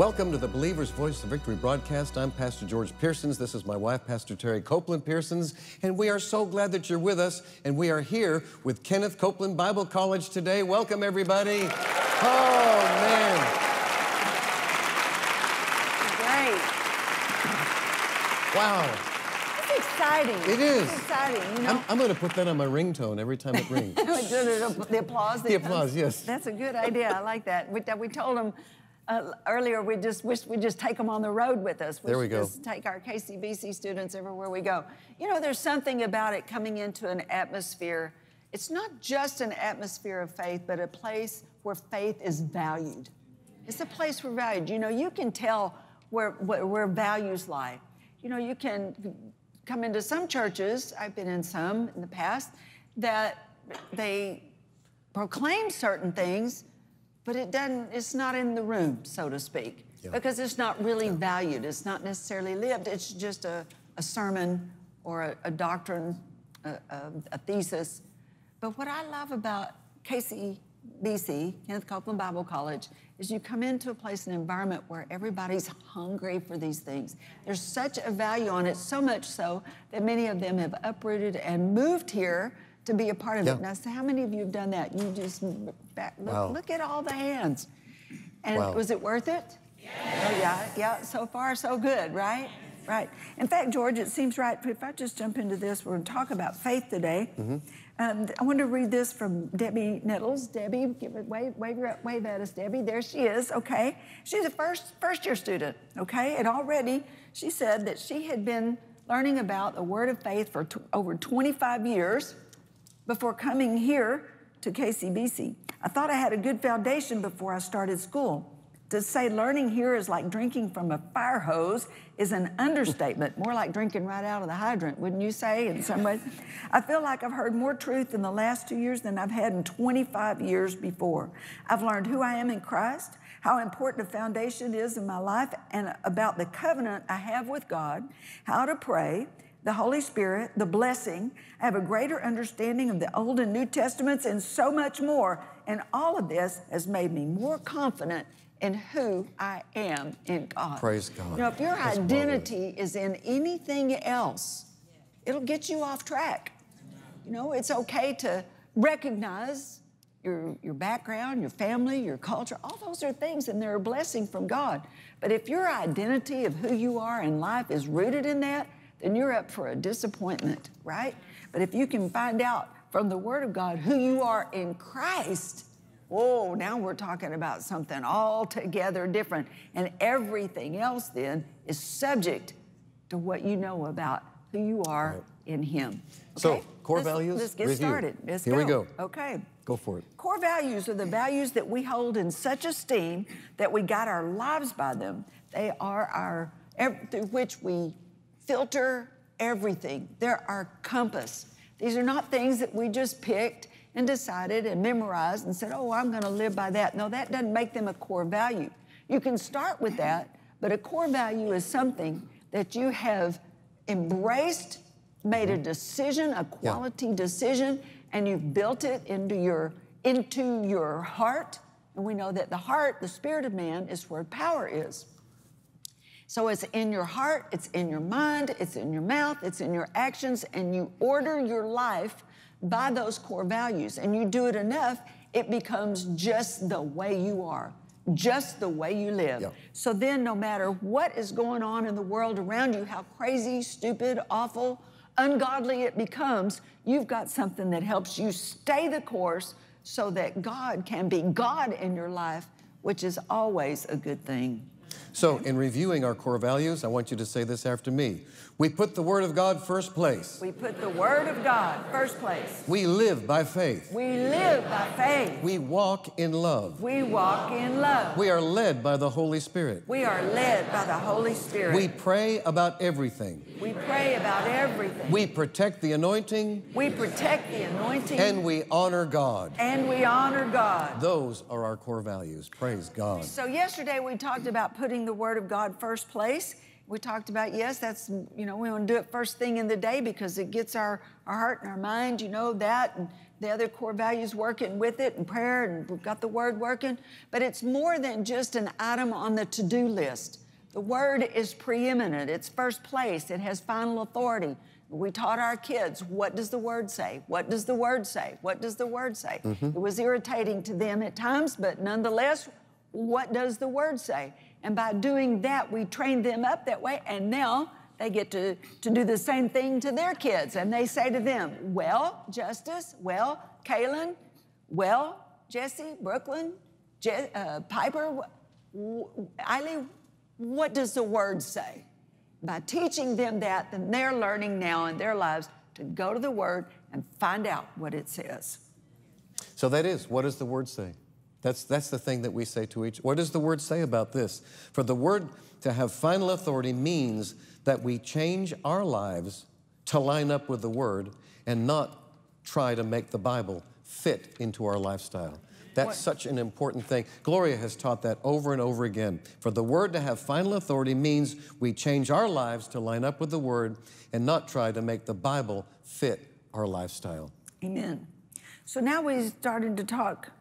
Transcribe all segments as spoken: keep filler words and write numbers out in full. Welcome to the Believer's Voice of Victory broadcast. I'm Pastor George Pearsons. This is my wife, Pastor Terry Copeland Pearsons, and we are so glad that you're with us, and we are here with Kenneth Copeland Bible College today. Welcome, everybody. Oh, man. Wow. It's exciting. It is. It's exciting, you know. I'm, I'm going to put that on my ringtone every time it rings. The applause. The applause, comes. Yes. That's a good idea. I like that. We, we told them uh, earlier we just wish we'd just take them on the road with us. We there we go. Just take our K C B C students everywhere we go. You know, there's something about it coming into an atmosphere. It's not just an atmosphere of faith, but a place where faith is valued. It's a place where valued. You know, you can tell where, where, where values lie. You know, you can come into some churches, I've been in some in the past, that they proclaim certain things, but it doesn't, it's not in the room, so to speak, yeah. because it's not really yeah. valued. It's not necessarily lived. It's just a, a sermon or a, a doctrine, a, a, a thesis. But what I love about K C B C, Kenneth Copeland Bible College, is you come into a place, an environment where everybody's hungry for these things. There's such a value on it, so much so that many of them have uprooted and moved here to be a part of yeah. it. Now, so how many of you have done that? You just back, look, wow. look at all the hands. And wow. was it worth it? Yes. Oh, yeah, yeah, so far so good, right? Right. In fact, George, it seems right. If I just jump into this, we're going to talk about faith today. Mm-hmm. um, I want to read this from Debbie Nettles. Debbie, give it, wave, wave, wave at us, Debbie. There she is, okay? She's a first, first-year student, okay? And already she said that she had been learning about the Word of Faith for over twenty-five years before coming here to K C B C. I thought I had a good foundation before I started school. To say learning here is like drinking from a fire hose is an understatement, more like drinking right out of the hydrant, wouldn't you say, in some ways? I feel like I've heard more truth in the last two years than I've had in twenty-five years before. I've learned who I am in Christ, how important a foundation is in my life, and about the covenant I have with God, how to pray, the Holy Spirit, the blessing. I have a greater understanding of the Old and New Testaments and so much more. And all of this has made me more confident and who I am in God. Praise God. You know, if your That's identity is in anything else, it'll get you off track. You know, it's okay to recognize your, your background, your family, your culture. All those are things, and they're a blessing from God. But if your identity of who you are in life is rooted in that, then you're up for a disappointment, right? But if you can find out from the Word of God who you are in Christ, whoa, now we're talking about something altogether different. And everything else then is subject to what you know about who you are right. in Him. Okay? So, core let's, values. Let's get review. started. Let's Here go. we go. Okay. Go for it. Core values are the values that we hold in such esteem that we guide our lives by them. They are our, through which we filter everything. They're our compass. These are not things that we just picked and decided and memorized and said, oh, I'm going to live by that. No, that doesn't make them a core value. You can start with that, but a core value is something that you have embraced, made a decision, a quality yeah. decision, and you've built it into your, into your heart. And we know that the heart, the spirit of man, is where power is. So it's in your heart, it's in your mind, it's in your mouth, it's in your actions, and you order your life by those core values. And you do it enough, it becomes just the way you are, just the way you live. Yeah. So then no matter what is going on in the world around you, how crazy, stupid, awful, ungodly it becomes, you've got something that helps you stay the course so that God can be God in your life, which is always a good thing. So in reviewing our core values, I want you to say this after me. We put the Word of God first place. We put the Word of God first place. We live by faith. We live by faith. We walk in love. We walk in love. We are led by the Holy Spirit. We are led by the Holy Spirit. We pray about everything. We pray about everything. We protect the anointing. We protect the anointing. And we honor God. And we honor God. Those are our core values. Praise God. So yesterday we talked about putting the Word of God first place. we talked about, yes, that's, you know, we want to do it first thing in the day because it gets our, our heart and our mind, you know, that and the other core values working with it and prayer, and we've got the Word working. But it's more than just an item on the to-do list. The Word is preeminent. It's first place. It has final authority. We taught our kids, what does the Word say? What does the Word say? What does the Word say? Mm-hmm. It was irritating to them at times, but nonetheless, what does the Word say? And by doing that, we trained them up that way, and now they get to, to do the same thing to their kids. And they say to them, well, Justice, well, Kaylin, well, Jesse, Brooklyn, Je uh, Piper, Eileen, what does the Word say? By teaching them that, then they're learning now in their lives to go to the Word and find out what it says. So that is, what does the Word say? That's, that's the thing that we say to each. What does the Word say about this? For the Word to have final authority means that we change our lives to line up with the Word and not try to make the Bible fit into our lifestyle. That's what? Such an important thing. Gloria has taught that over and over again. For the Word to have final authority means we change our lives to line up with the Word and not try to make the Bible fit our lifestyle. Amen. So now we started to talk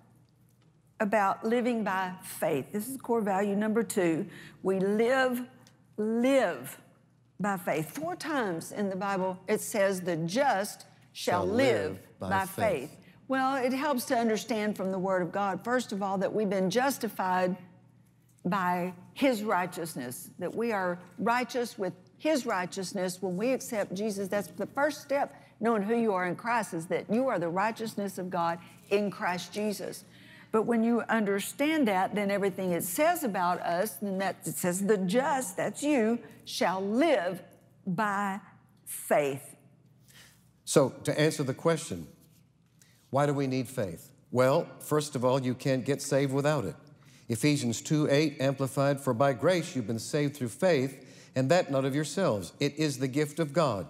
about living by faith. This is core value number two. We live, live by faith. Four times in the Bible it says the just shall, shall live, live by, by faith. faith. Well, it helps to understand from the Word of God, first of all, that we've been justified by His righteousness, that we are righteous with His righteousness. When we accept Jesus, that's the first step, knowing who you are in Christ, is that you are the righteousness of God in Christ Jesus. But when you understand that, then everything it says about us, and that it says the just, that's you, shall live by faith. So to answer the question, why do we need faith? Well, first of all, you can't get saved without it. Ephesians two eight, amplified, for by grace you've been saved through faith, and that not of yourselves. It is the gift of God.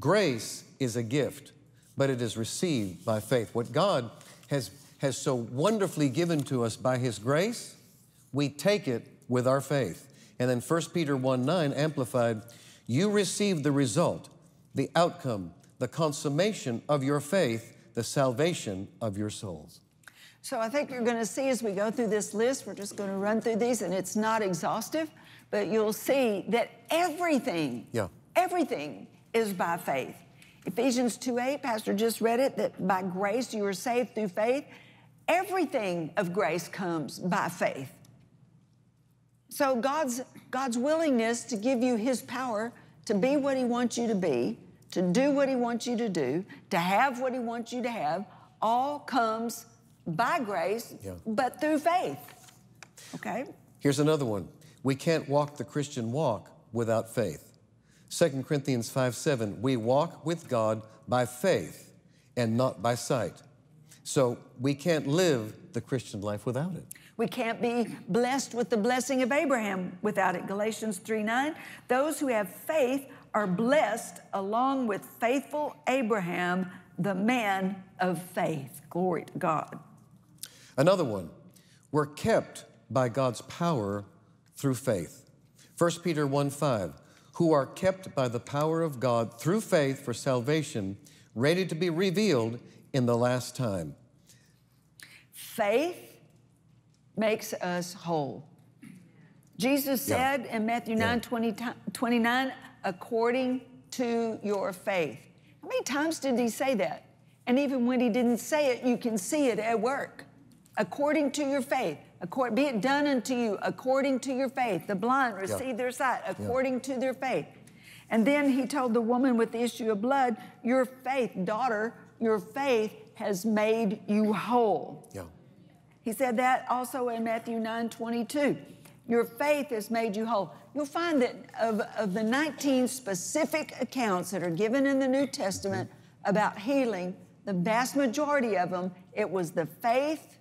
Grace is a gift, but it is received by faith. What God has, has so wonderfully given to us by His grace, we take it with our faith. And then First Peter one nine, amplified, you receive the result, the outcome, the consummation of your faith, the salvation of your souls. So I think you're going to see as we go through this list, we're just going to run through these, and it's not exhaustive, but you'll see that everything, yeah. everything is by faith. Ephesians two eight, Pastor just read it, that by grace you are saved through faith. Everything of grace comes by faith. So God's, God's willingness to give you His power to be what He wants you to be, to do what He wants you to do, to have what He wants you to have, all comes by grace, yeah. but through faith. Okay? Here's another one. We can't walk the Christian walk without faith. Second Corinthians five seven, we walk with God by faith and not by sight. So we can't live the Christian life without it. We can't be blessed with the blessing of Abraham without it. Galatians three nine, those who have faith are blessed along with faithful Abraham, the man of faith. Glory to God. Another one, we're kept by God's power through faith. First Peter one five, who are kept by the power of God through faith for salvation, ready to be revealed in the last time. Faith makes us whole. Jesus said yeah. in Matthew yeah. nine twenty-nine, according to your faith. How many times did He say that? And even when He didn't say it, you can see it at work. According to your faith, according, be it done unto you, according to your faith. The blind receive yeah. their sight, according yeah. to their faith. And then He told the woman with the issue of blood, your faith, daughter, your faith has made you whole. Yeah. He said that also in Matthew nine twenty-two. Your faith has made you whole. You'll find that of, of the nineteen specific accounts that are given in the New Testament about healing, the vast majority of them, it was the faith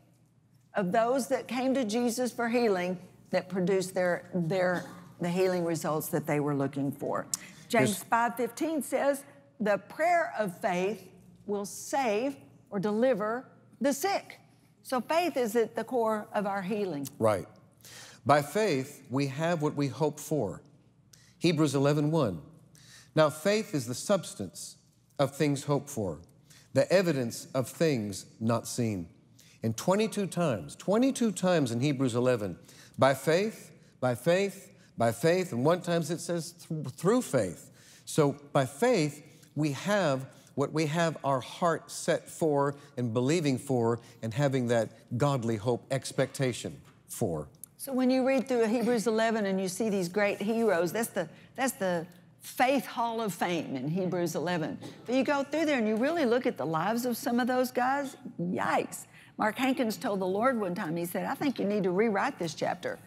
of those that came to Jesus for healing that produced their, their, the healing results that they were looking for. James five fifteen says, the prayer of faith will save or deliver the sick. So faith is at the core of our healing. Right. By faith, we have what we hope for. Hebrews eleven one. Now faith is the substance of things hoped for, the evidence of things not seen. And twenty-two times, twenty-two times in Hebrews eleven, by faith, by faith, by faith, and one time it says through faith. So by faith, we have what we have our heart set for and believing for and having that godly hope expectation for. So when you read through Hebrews eleven and you see these great heroes, that's the, that's the Faith Hall of Fame in Hebrews eleven. But you go through there and you really look at the lives of some of those guys, yikes. Mark Hankins told the Lord one time, he said, I think you need to rewrite this chapter.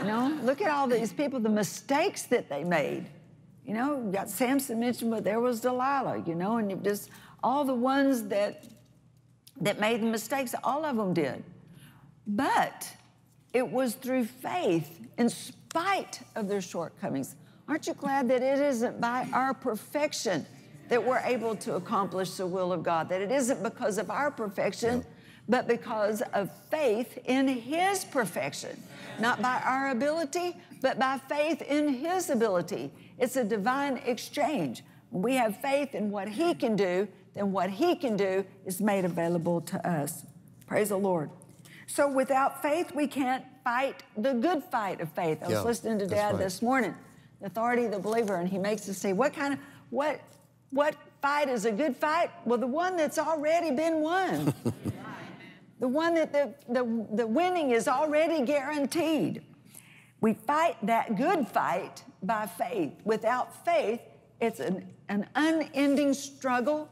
You know, look at all these people, the mistakes that they made. You know, you got Samson mentioned, but there was Delilah, you know, and just all the ones that, that made the mistakes, all of them did. But it was through faith in spite of their shortcomings. Aren't you glad that it isn't by our perfection that we're able to accomplish the will of God, that it isn't because of our perfection, no. but because of faith in His perfection, not by our ability, but by faith in His ability. It's a divine exchange. When we have faith in what He can do, then what He can do is made available to us. Praise the Lord. So without faith, we can't fight the good fight of faith. I was yeah, listening to Dad right. this morning, the authority of the believer, and he makes us say, what kind of, what, what fight is a good fight? Well, the one that's already been won. The one that the, the, the winning is already guaranteed. We fight that good fight by faith. Without faith, it's an, an unending struggle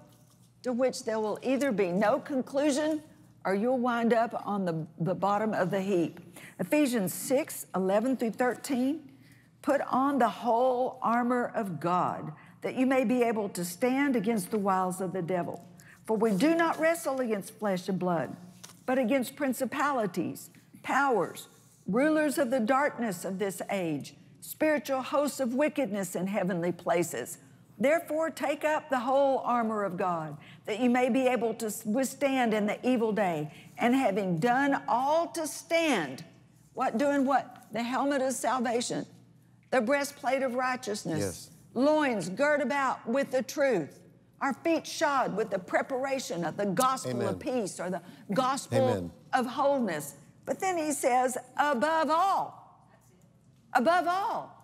to which there will either be no conclusion or you'll wind up on the, the bottom of the heap. Ephesians six, eleven through thirteen, put on the whole armor of God that you may be able to stand against the wiles of the devil. For we do not wrestle against flesh and blood, but against principalities, powers, rulers of the darkness of this age, spiritual hosts of wickedness in heavenly places. Therefore, take up the whole armor of God, that you may be able to withstand in the evil day, and having done all to stand, what doing what? The helmet of salvation, the breastplate of righteousness, yes. loins girt about with the truth, our feet shod with the preparation of the gospel Amen. Of peace or the gospel Amen. Of wholeness. But then he says, above all, above all,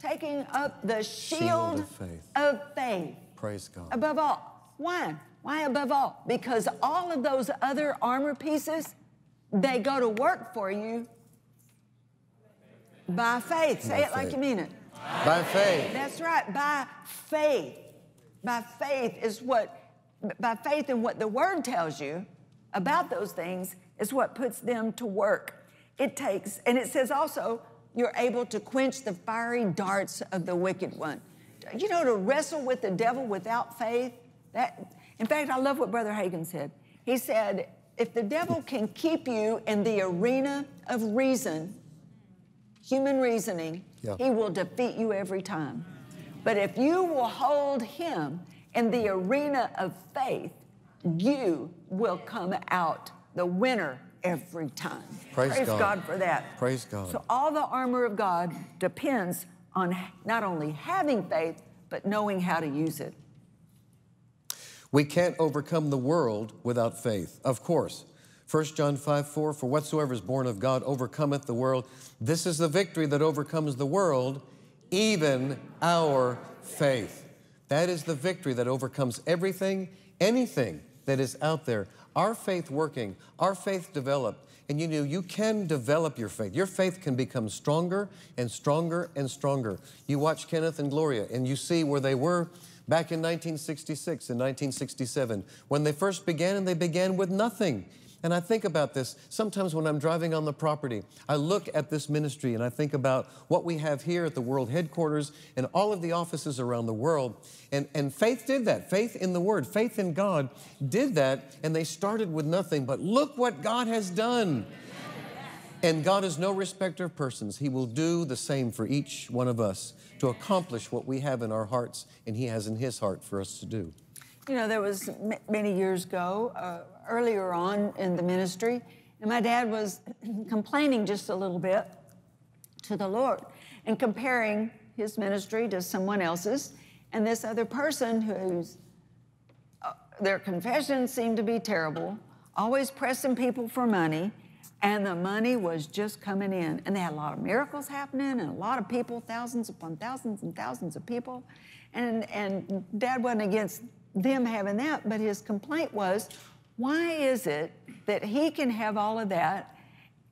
taking up the shield, shield of, faith. of faith. Praise God. Above all. Why? Why above all? Because all of those other armor pieces, they go to work for you by faith. Say by it faith. Like you mean it. By, by faith. faith. That's right. By faith. By faith is what, by faith in what the Word tells you about those things is what puts them to work. It takes, and it says also, you're able to quench the fiery darts of the wicked one. You know, to wrestle with the devil without faith, that, in fact, I love what Brother Hagin said. He said, if the devil can keep you in the arena of reason, human reasoning, yeah. he will defeat you every time. But if you will hold him in the arena of faith, you will come out the winner every time. Praise, Praise God. God for that. Praise God. So all the armor of God depends on not only having faith, but knowing how to use it. We can't overcome the world without faith, of course. First John five, four, for whatsoever is born of God overcometh the world. This is the victory that overcomes the world, even our faith. That is the victory that overcomes everything, anything that is out there. Our faith working, our faith developed. And you know, you can develop your faith. Your faith can become stronger and stronger and stronger. You watch Kenneth and Gloria and you see where they were back in nineteen sixty-six and nineteen sixty-seven, when they first began, and they began with nothing. And I think about this sometimes when I'm driving on the property. I look at this ministry and I think about what we have here at the world headquarters and all of the offices around the world. And, and faith did that. Faith in the Word, faith in God did that, and they started with nothing. But look what God has done. And God is no respecter of persons. He will do the same for each one of us to accomplish what we have in our hearts and He has in His heart for us to do. You know, there was many years ago, uh, earlier on in the ministry, and my dad was complaining just a little bit to the Lord and comparing his ministry to someone else's, and this other person whose uh, their confessions seemed to be terrible, always pressing people for money, and the money was just coming in. And they had a lot of miracles happening and a lot of people, thousands upon thousands and thousands of people. And, and Dad wasn't against them having that, but his complaint was, why is it that he can have all of that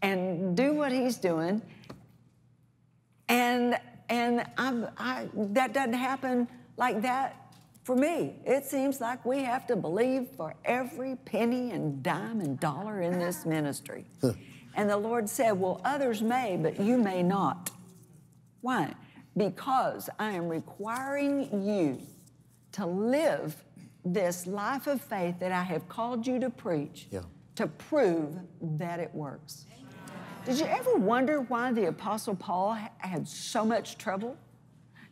and do what he's doing, and and I'm, I, that doesn't happen like that for me? It seems like we have to believe for every penny and dime and dollar in this ministry. And the Lord said, well, others may, but you may not. Why? Because I am requiring you to live this life of faith that I have called you to preach, yeah, to prove that it works. Did you ever wonder why the Apostle Paul had so much trouble?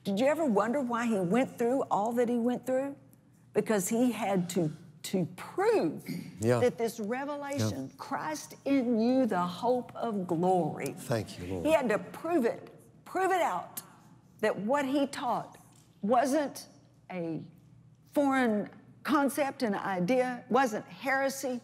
Did you ever wonder why he went through all that he went through? Because he had to, to prove, yeah, that this revelation, yeah, Christ in you, the hope of glory. Thank you, Lord. He had to prove it, prove it out, that what he taught wasn't a foreign concept and idea, wasn't heresy,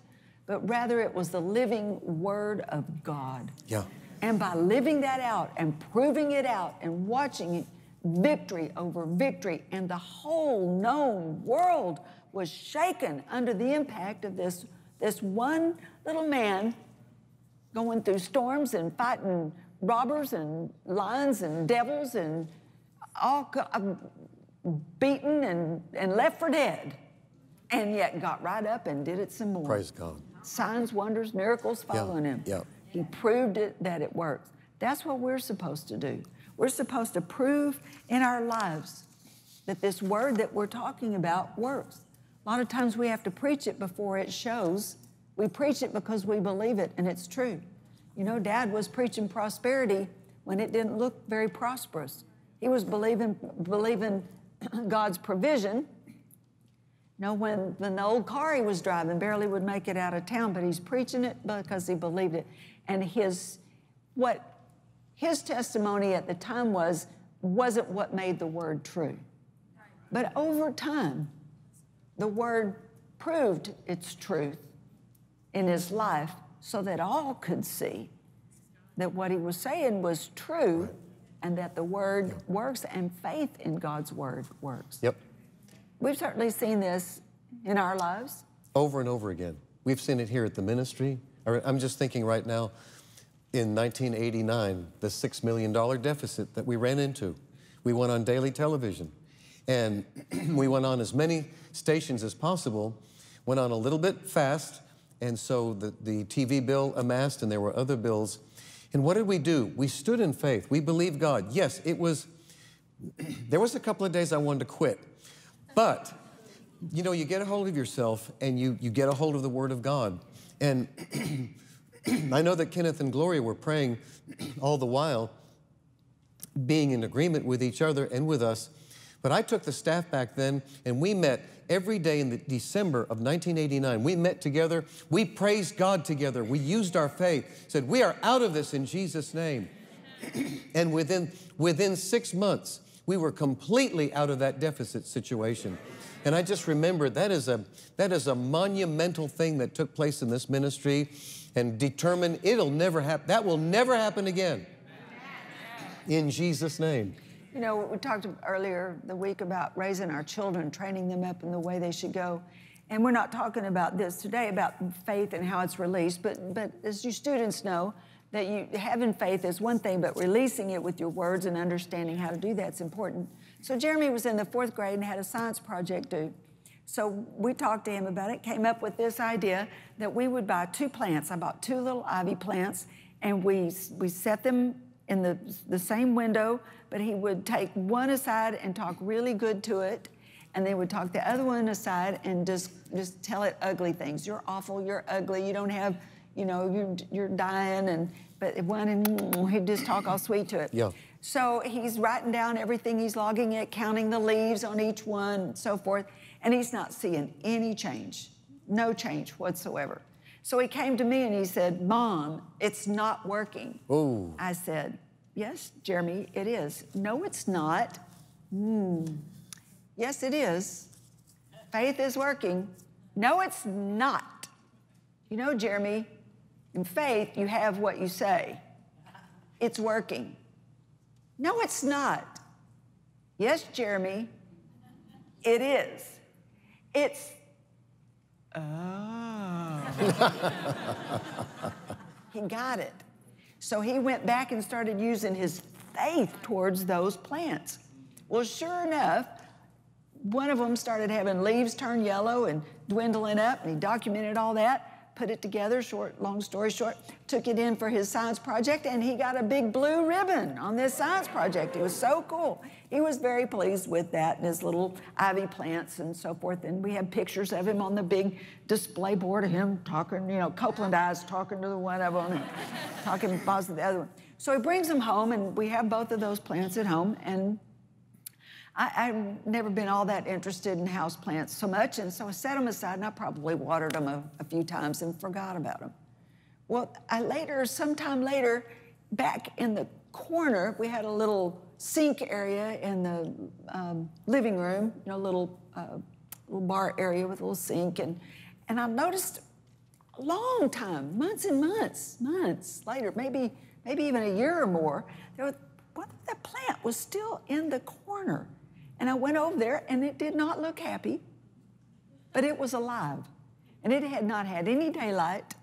but rather it was the living Word of God. Yeah. And by living that out and proving it out and watching it, victory over victory, and the whole known world was shaken under the impact of this, this one little man going through storms and fighting robbers and lions and devils and all beaten and, and left for dead, and yet got right up and did it some more. Praise God. Signs, wonders, miracles following, yeah, him. Yeah. He proved it that it works. That's what we're supposed to do. We're supposed to prove in our lives that this word that we're talking about works. A lot of times we have to preach it before it shows. We preach it because we believe it and it's true. You know, Dad was preaching prosperity when it didn't look very prosperous. He was believing, believing God's provision. You know, when, when the old car he was driving barely would make it out of town, but he's preaching it because he believed it. And his, what his testimony at the time was, wasn't what made the word true. But over time, the word proved its truth in his life so that all could see that what he was saying was true and that the word, yep, works, and faith in God's word works. Yep. We've certainly seen this in our lives. Over and over again. We've seen it here at the ministry. I'm just thinking right now, in nineteen eighty-nine, the six million dollar deficit that we ran into. We went on daily television, and we went on as many stations as possible, went on a little bit fast, and so the, the T V bill amassed, and there were other bills. And what did we do? We stood in faith. We believed God. Yes, it was, there was a couple of days I wanted to quit. But, you know, you get a hold of yourself and you, you get a hold of the Word of God. And I know that Kenneth and Gloria were praying all the while, being in agreement with each other and with us. But I took the staff back then, and we met every day in the December of nineteen eighty-nine. We met together. We praised God together. We used our faith, said, we are out of this in Jesus' name. And within, within six months, we were completely out of that deficit situation. And I just remembered that is a, that is a monumental thing that took place in this ministry, and determined it'll never happen. That will never happen again. In Jesus' name. You know, we talked earlier the week about raising our children, training them up in the way they should go. And we're not talking about this today, about faith and how it's released, but, but as you students know, that you having faith is one thing, but releasing it with your words and understanding how to do that's important. So Jeremy was in the fourth grade and had a science project due. So we talked to him about it, came up with this idea that we would buy two plants. I bought two little ivy plants, and we, we set them in the, the same window, but he would take one aside and talk really good to it, and then would talk the other one aside and just, just tell it ugly things. You're awful, you're ugly, you don't have, you know, you, you're dying, and but one, and he'd just talk all sweet to it. Yeah. So he's writing down everything, he's logging it, counting the leaves on each one, and so forth, and he's not seeing any change, no change whatsoever. So he came to me and he said, Mom, it's not working. Ooh. I said, Yes, Jeremy, it is. No, it's not. Hmm. Yes, it is. Faith is working. No, it's not. You know, Jeremy, in faith, you have what you say. It's working. No, it's not. Yes, Jeremy, it is. It's, oh. He got it. So he went back and started using his faith towards those plants. Well, sure enough, one of them started having leaves turn yellow and dwindling up, and he documented all that, put it together, short, long story short, took it in for his science project, and he got a big blue ribbon on this science project. It was so cool. He was very pleased with that and his little ivy plants and so forth, and we have pictures of him on the big display board of him talking, you know, Copeland eyes talking to the one of them and talking to the other one. So he brings them home, and we have both of those plants at home, and I, I've never been all that interested in houseplants so much, and so I set them aside, and I probably watered them a, a few times and forgot about them. Well, I later, sometime later, back in the corner, we had a little sink area in the um, living room, you know, little, uh, little bar area with a little sink, and, and I noticed a long time, months and months, months later, maybe, maybe even a year or more, there was, well, that plant was still in the corner. And I went over there, and it did not look happy, but it was alive. And it had not had any daylight,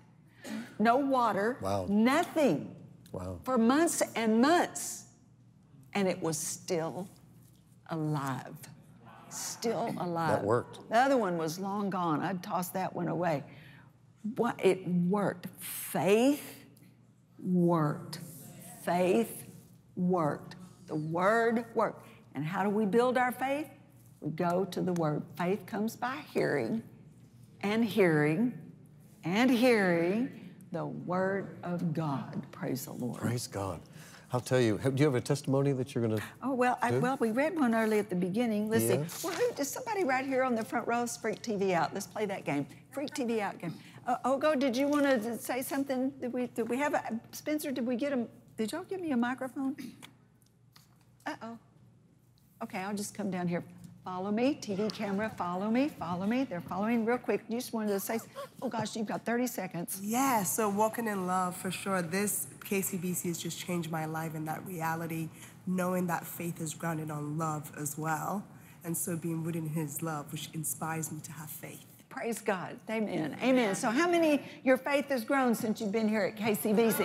no water, wow. nothing wow. for months and months. And it was still alive, still alive. That worked. The other one was long gone. I'd tossed that one away. What, it worked. Faith worked. Faith worked. The word worked. And how do we build our faith? We go to the Word. Faith comes by hearing and hearing and hearing the Word of God. Praise the Lord. Praise God. I'll tell you, do you have a testimony that you're going to Oh, well, I, well, we read one early at the beginning. Let's yeah. see. Well, who, does somebody right here on the front row freak T V out? Let's play that game. Freak T V out game. Uh, Ogo, did you want to say something? Did we, did we have a, Spencer, did we get a, did y'all give me a microphone? Uh-oh. Okay, I'll just come down here. Follow me, T V camera, follow me, follow me. They're following real quick. You just wanted to say, oh gosh, you've got thirty seconds. Yeah, so walking in love, for sure. This K C B C has just changed my life in that reality, knowing that faith is grounded on love as well. And so being rooted in His love, which inspires me to have faith. Praise God, amen, amen. So how many, your faith has grown since you've been here at K C B C?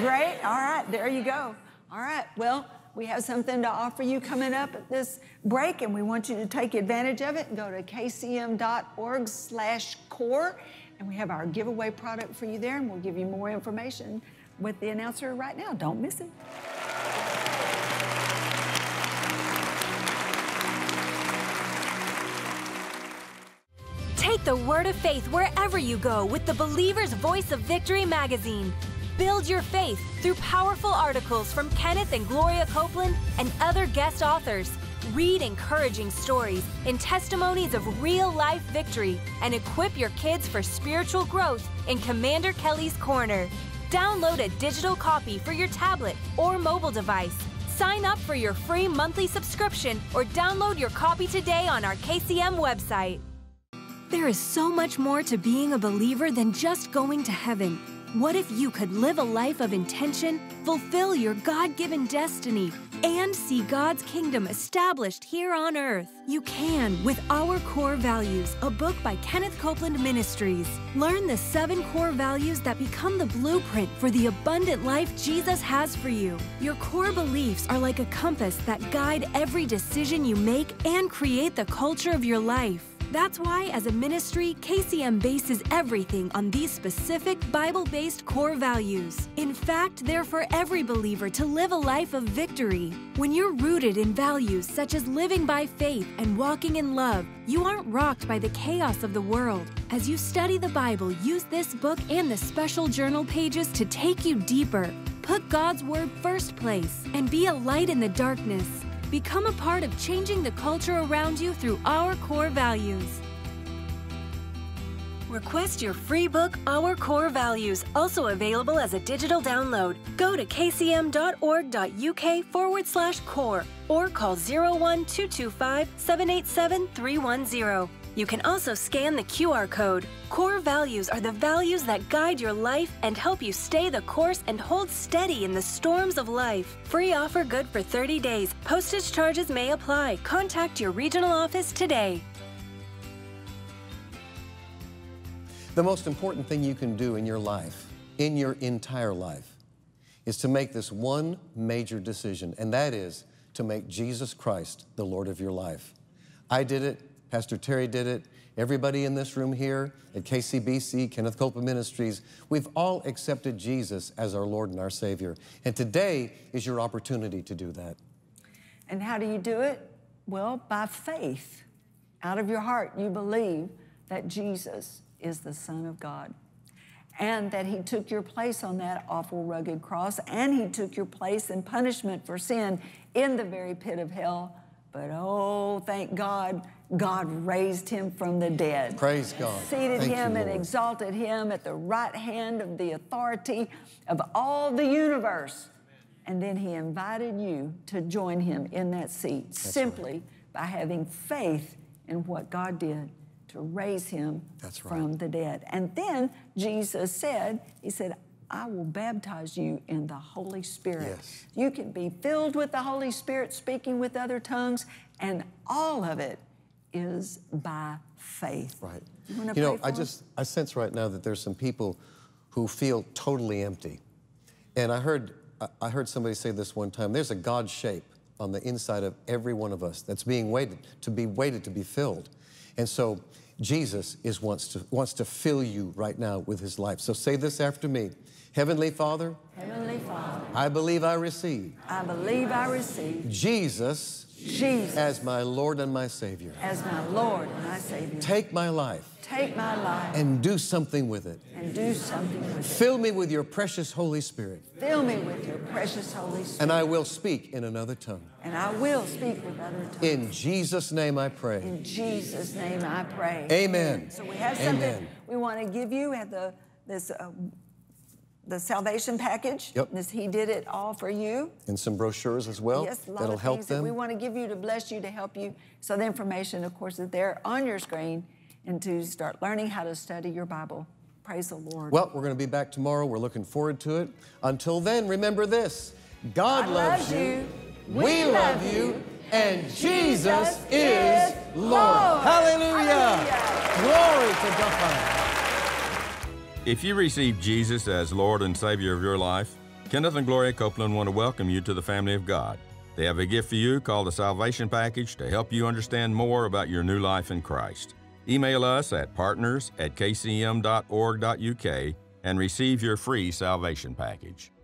Great, all right, there you go. All right, well, we have something to offer you coming up at this break, and we want you to take advantage of it. Go to k c m dot org slash core, and we have our giveaway product for you there, and we'll give you more information with the announcer right now. Don't miss it. Take the word of faith wherever you go with the Believer's Voice of Victory magazine. Build your faith through powerful articles from Kenneth and Gloria Copeland and other guest authors. Read encouraging stories and testimonies of real-life victory and equip your kids for spiritual growth in Commander Kelly's Corner. Download a digital copy for your tablet or mobile device. Sign up for your free monthly subscription or download your copy today on our K C M website. There is so much more to being a believer than just going to heaven. What if you could live a life of intention, fulfill your God-given destiny, and see God's kingdom established here on earth? You can with Our Core Values, a book by Kenneth Copeland Ministries. Learn the seven core values that become the blueprint for the abundant life Jesus has for you. Your core beliefs are like a compass that guide every decision you make and create the culture of your life. That's why, as a ministry, K C M bases everything on these specific Bible-based core values. In fact, they're for every believer to live a life of victory. When you're rooted in values such as living by faith and walking in love, you aren't rocked by the chaos of the world. As you study the Bible, use this book and the special journal pages to take you deeper. Put God's Word first place and be a light in the darkness. Become a part of changing the culture around you through Our Core Values. Request your free book, Our Core Values, also available as a digital download. Go to kcm.org.uk forward slash core or call zero one two two five, seven eight seven, three one zero. You can also scan the Q R code. Core values are the values that guide your life and help you stay the course and hold steady in the storms of life. Free offer good for thirty days. Postage charges may apply. Contact your regional office today. The most important thing you can do in your life, in your entire life, is to make this one major decision, and that is to make Jesus Christ the Lord of your life. I did it. Pastor Terry did it. Everybody in this room here at K C B C, Kenneth Copeland Ministries, we've all accepted Jesus as our Lord and our Savior. And today is your opportunity to do that. And how do you do it? Well, by faith. Out of your heart, you believe that Jesus is the Son of God and that He took your place on that awful rugged cross, and He took your place in punishment for sin in the very pit of hell. But oh, thank God, God raised Him from the dead. Praise God. Seated Him and exalted Him at the right hand of the authority of all the universe. And then He invited you to join Him in that seat simply by having faith in what God did to raise Him from the dead. And then Jesus said, He said, I will baptize you in the Holy Spirit. Yes. You can be filled with the Holy Spirit, speaking with other tongues, and all of it is by faith. Right. You want to pray for them? I just I sense right now that there's some people who feel totally empty. And I heard I heard somebody say this one time. There's a God shape on the inside of every one of us that's being waited to be waited to be filled. And so Jesus is wants to wants to fill you right now with His life. So say this after me. Heavenly Father, Heavenly Father, I believe I receive. I believe I receive Jesus, Jesus as my Lord and my Savior. As my Lord and my Savior. Take my life. Take my life. And do something with it. And do something with it. Fill me with your precious Holy Spirit. Fill me with your precious Holy Spirit. And I will speak in another tongue. And I will speak with other tongues. In Jesus' name I pray. In Jesus' name I pray. Amen. So we have something Amen. we want to give you at the this. Uh, The salvation package. Yep. This, he did it all for you. And some brochures as well. Yes, a lot that'll of help things them. That we want to give you to bless you, to help you. So the information, of course, is there on your screen, and to start learning how to study your Bible. Praise the Lord. Well, we're going to be back tomorrow. We're looking forward to it. Until then, remember this: God, God loves you. We, we love you, and Jesus is Lord. Lord. Hallelujah. Hallelujah! Glory to God. If you receive Jesus as Lord and Savior of your life, Kenneth and Gloria Copeland want to welcome you to the family of God. They have a gift for you called the Salvation Package to help you understand more about your new life in Christ. Email us at partners at kcm.org.uk and receive your free Salvation Package.